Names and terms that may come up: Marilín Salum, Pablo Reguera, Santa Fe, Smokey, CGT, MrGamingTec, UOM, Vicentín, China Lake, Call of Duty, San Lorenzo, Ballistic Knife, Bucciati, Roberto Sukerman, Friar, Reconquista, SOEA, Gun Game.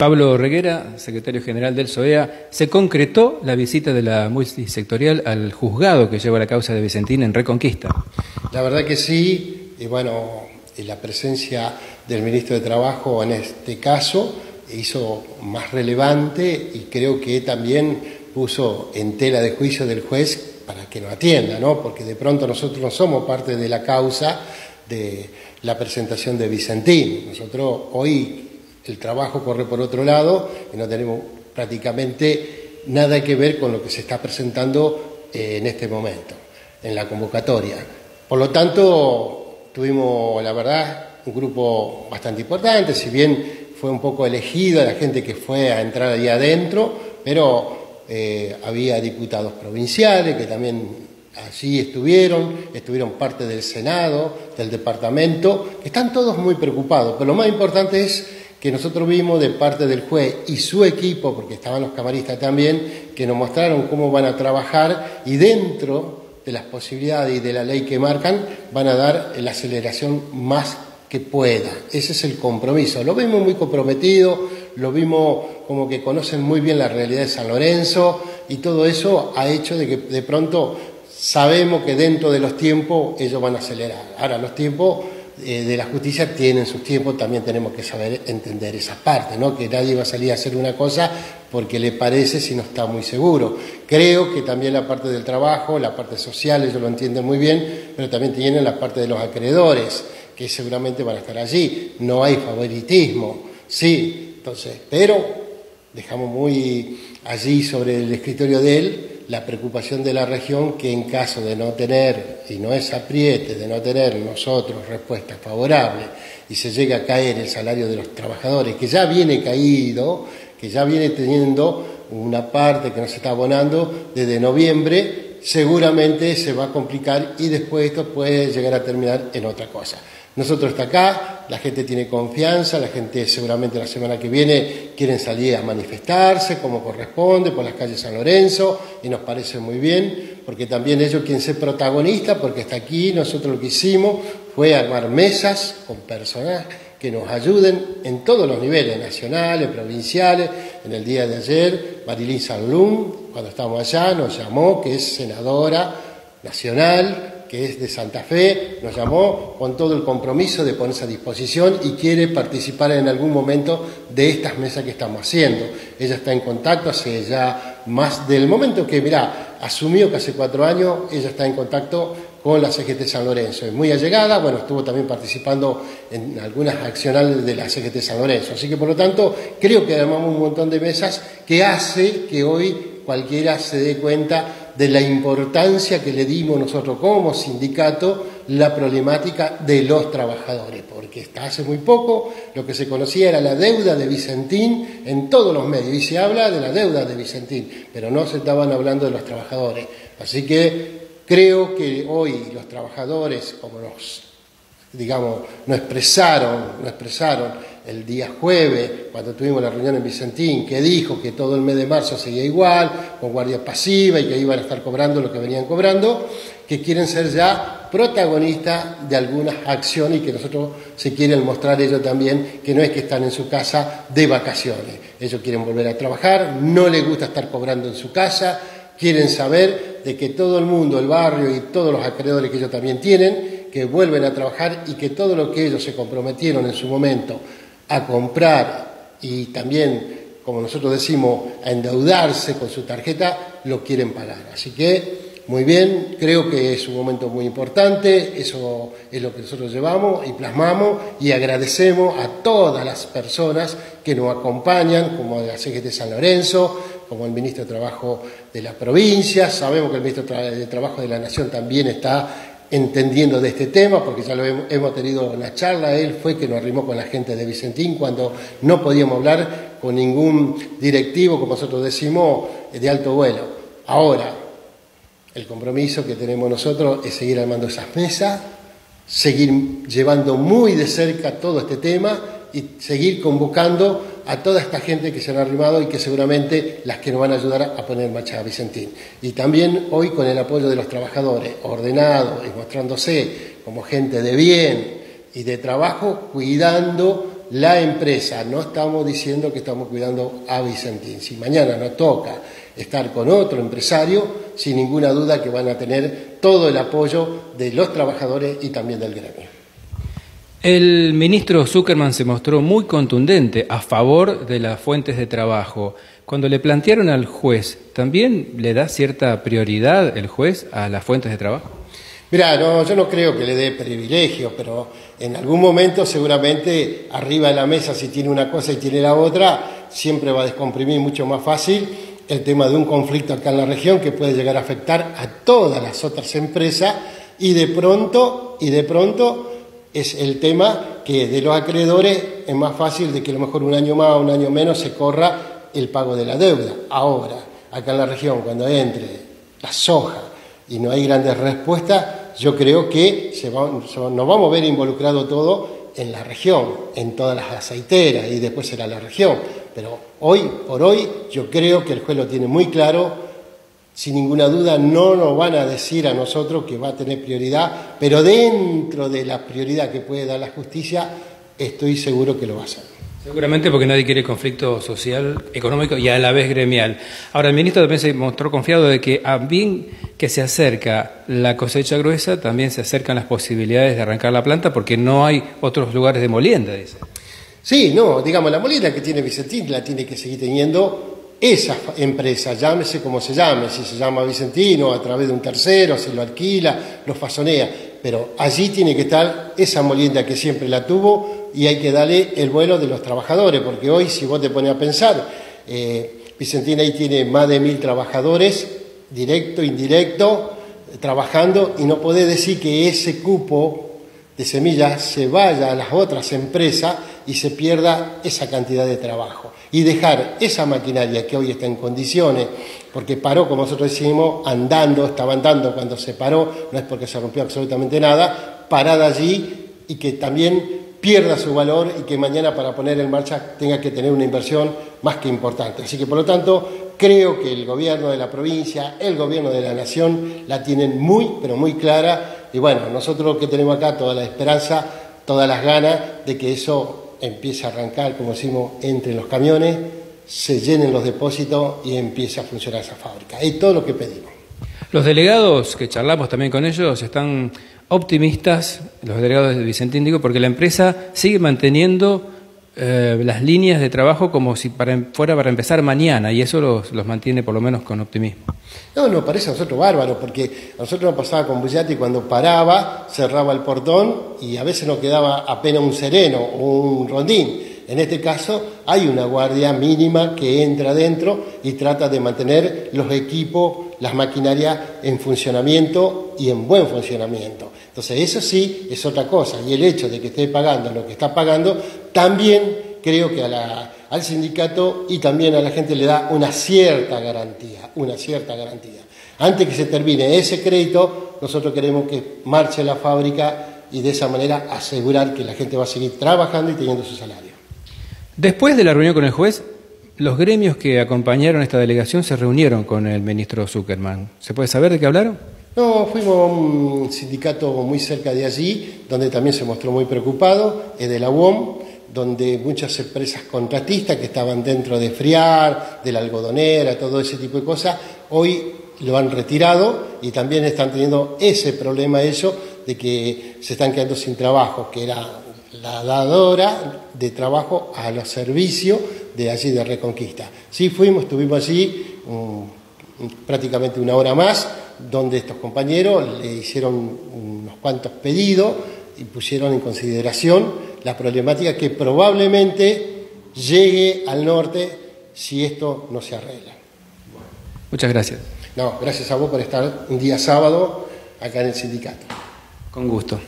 Pablo Reguera, secretario general del SOEA, se concretó la visita de la multisectorial al juzgado que lleva la causa de Vicentín en Reconquista. La verdad que sí, y bueno, la presencia del ministro de Trabajo en este caso hizo más relevante y creo que también puso en tela de juicio del juez para que nos atienda, ¿no? Porque de pronto nosotros no somos parte de la causa de la presentación de Vicentín. Nosotros hoy el trabajo corre por otro lado y no tenemos prácticamente nada que ver con lo que se está presentando en este momento, en la convocatoria. Por lo tanto, tuvimos, la verdad, un grupo bastante importante, si bien fue un poco elegida la gente que fue a entrar ahí adentro, pero había diputados provinciales que también allí estuvieron parte del Senado, del departamento, están todos muy preocupados, pero lo más importante es que nosotros vimos de parte del juez y su equipo, porque estaban los camaristas también, que nos mostraron cómo van a trabajar y dentro de las posibilidades y de la ley que marcan van a dar la aceleración más que pueda. Ese es el compromiso. Lo vimos muy comprometido, lo vimos como que conocen muy bien la realidad de San Lorenzo y todo eso ha hecho de que de pronto sabemos que dentro de los tiempos ellos van a acelerar. Ahora los tiempos de la justicia tienen sus tiempos, también tenemos que saber entender esa parte, ¿no? Que nadie va a salir a hacer una cosa porque le parece si no está muy seguro. Creo que también la parte del trabajo, la parte social, ellos lo entienden muy bien, pero también tienen la parte de los acreedores, que seguramente van a estar allí. No hay favoritismo, sí, entonces, pero dejamos muy allí sobre el escritorio de él la preocupación de la región que en caso de no tener, y no es apriete, de no tener nosotros respuestas favorables y se llega a caer el salario de los trabajadores, que ya viene caído, que ya viene teniendo una parte que no se está abonando desde noviembre, seguramente se va a complicar y después esto puede llegar a terminar en otra cosa. Nosotros está acá, la gente tiene confianza, la gente seguramente la semana que viene quieren salir a manifestarse como corresponde por las calles San Lorenzo y nos parece muy bien porque también ellos quieren ser protagonistas porque hasta aquí nosotros lo que hicimos fue armar mesas con personas que nos ayuden en todos los niveles, nacionales, provinciales. En el día de ayer, Marilín Salum, cuando estábamos allá, nos llamó, que es senadora nacional, que es de Santa Fe, nos llamó con todo el compromiso de ponerse a disposición y quiere participar en algún momento de estas mesas que estamos haciendo. Ella está en contacto hace ya más del momento que, mirá, asumió que hace 4 años, ella está en contacto con la CGT San Lorenzo. Es muy allegada, bueno, estuvo también participando en algunas accionales de la CGT San Lorenzo. Así que, por lo tanto, creo que armamos un montón de mesas que hace que hoy cualquiera se dé cuenta de la importancia que le dimos nosotros como sindicato la problemática de los trabajadores, porque hasta hace muy poco lo que se conocía era la deuda de Vicentín en todos los medios, y se habla de la deuda de Vicentín, pero no se estaban hablando de los trabajadores. Así que creo que hoy los trabajadores, como nos, digamos, no expresaron el día jueves, cuando tuvimos la reunión en Vicentín, que dijo que todo el mes de marzo seguía igual, con guardia pasiva y que iban a estar cobrando lo que venían cobrando, que quieren ser ya protagonistas de algunas acciones y que nosotros se quieren mostrar ellos también, que no es que están en su casa de vacaciones. Ellos quieren volver a trabajar, no les gusta estar cobrando en su casa, quieren saber de que todo el mundo, el barrio y todos los acreedores que ellos también tienen, que vuelven a trabajar y que todo lo que ellos se comprometieron en su momento a comprar y también, como nosotros decimos, a endeudarse con su tarjeta, lo quieren pagar. Así que, muy bien, creo que es un momento muy importante, eso es lo que nosotros llevamos y plasmamos y agradecemos a todas las personas que nos acompañan, como la CGT San Lorenzo, como el Ministro de Trabajo de la provincia, sabemos que el Ministro de Trabajo de la Nación también está entendiendo de este tema, porque ya lo hemos tenido en la charla, él fue que nos arrimó con la gente de Vicentín cuando no podíamos hablar con ningún directivo, como nosotros decimos, de alto vuelo. Ahora, el compromiso que tenemos nosotros es seguir armando esas mesas, seguir llevando muy de cerca todo este tema y seguir convocando a toda esta gente que se han arrimado y que seguramente las que nos van a ayudar a poner en marcha a Vicentín. Y también hoy con el apoyo de los trabajadores, ordenados y mostrándose como gente de bien y de trabajo, cuidando la empresa. No estamos diciendo que estamos cuidando a Vicentín. Si mañana nos toca estar con otro empresario, sin ninguna duda que van a tener todo el apoyo de los trabajadores y también del gremio. El ministro Sukerman se mostró muy contundente a favor de las fuentes de trabajo. Cuando le plantearon al juez, ¿también le da cierta prioridad el juez a las fuentes de trabajo? Mirá, no, yo no creo que le dé privilegio, pero en algún momento seguramente arriba de la mesa, si tiene una cosa y tiene la otra, siempre va a descomprimir mucho más fácil el tema de un conflicto acá en la región que puede llegar a afectar a todas las otras empresas y de pronto es el tema que de los acreedores es más fácil de que a lo mejor un año más o un año menos se corra el pago de la deuda. Ahora, acá en la región, cuando entre la soja y no hay grandes respuestas, yo creo que nos vamos a ver involucrado todo en la región, en todas las aceiteras y después será la región. Pero hoy por hoy yo creo que el juez lo tiene muy claro. Sin ninguna duda no nos van a decir a nosotros que va a tener prioridad, pero dentro de la prioridad que puede dar la justicia, estoy seguro que lo va a hacer. Seguramente porque nadie quiere conflicto social, económico y a la vez gremial. Ahora, el ministro también se mostró confiado de que a bien que se acerca la cosecha gruesa, también se acercan las posibilidades de arrancar la planta porque no hay otros lugares de molienda, dice. Sí, no, digamos, la molienda que tiene Vicentín la tiene que seguir teniendo esa empresa, llámese como se llame, si se llama Vicentino, a través de un tercero, se lo alquila, lo fasonea, pero allí tiene que estar esa molienda que siempre la tuvo y hay que darle el vuelo de los trabajadores, porque hoy si vos te pones a pensar, Vicentín ahí tiene más de 1000 trabajadores, directo, indirecto, trabajando, y no podés decir que ese cupo de semillas se vaya a las otras empresas y se pierda esa cantidad de trabajo. Y dejar esa maquinaria que hoy está en condiciones, porque paró, como nosotros decimos, andando, estaba andando cuando se paró, no es porque se rompió absolutamente nada, parada allí y que también pierda su valor y que mañana para poner en marcha tenga que tener una inversión más que importante. Así que, por lo tanto, creo que el gobierno de la provincia, el gobierno de la nación, la tienen muy, pero muy clara. Y bueno, nosotros que tenemos acá toda la esperanza, todas las ganas de que eso empieza a arrancar, como decimos, entre los camiones, se llenen los depósitos y empieza a funcionar esa fábrica. Es todo lo que pedimos. Los delegados, que charlamos también con ellos, están optimistas, los delegados de Vicentín, digo, porque la empresa sigue manteniendo las líneas de trabajo como si fuera para empezar mañana, y eso los mantiene por lo menos con optimismo. No, nos parece a nosotros bárbaro, porque a nosotros nos pasaba con Bucciati cuando paraba, cerraba el portón y a veces nos quedaba apenas un sereno o un rondín. En este caso hay una guardia mínima que entra adentro y trata de mantener los equipos, las maquinarias en funcionamiento y en buen funcionamiento. Entonces eso sí es otra cosa, y el hecho de que esté pagando lo que está pagando, también creo que al sindicato y también a la gente le da una cierta garantía, Antes que se termine ese crédito, nosotros queremos que marche la fábrica y de esa manera asegurar que la gente va a seguir trabajando y teniendo su salario. Después de la reunión con el juez, los gremios que acompañaron esta delegación se reunieron con el ministro Sukerman. ¿Se puede saber de qué hablaron? No, fuimos a un sindicato muy cerca de allí, donde también se mostró muy preocupado, es de la UOM, donde muchas empresas contratistas que estaban dentro de Friar, de la algodonera, todo ese tipo de cosas, hoy lo han retirado y también están teniendo ese problema ellos de que se están quedando sin trabajo, que era la dadora de trabajo a los servicios de allí de Reconquista. Sí, fuimos, estuvimos allí prácticamente una hora más, donde estos compañeros le hicieron unos cuantos pedidos y pusieron en consideración la problemática que probablemente llegue al norte si esto no se arregla. Muchas gracias. No, gracias a vos por estar un día sábado acá en el sindicato. Con gusto.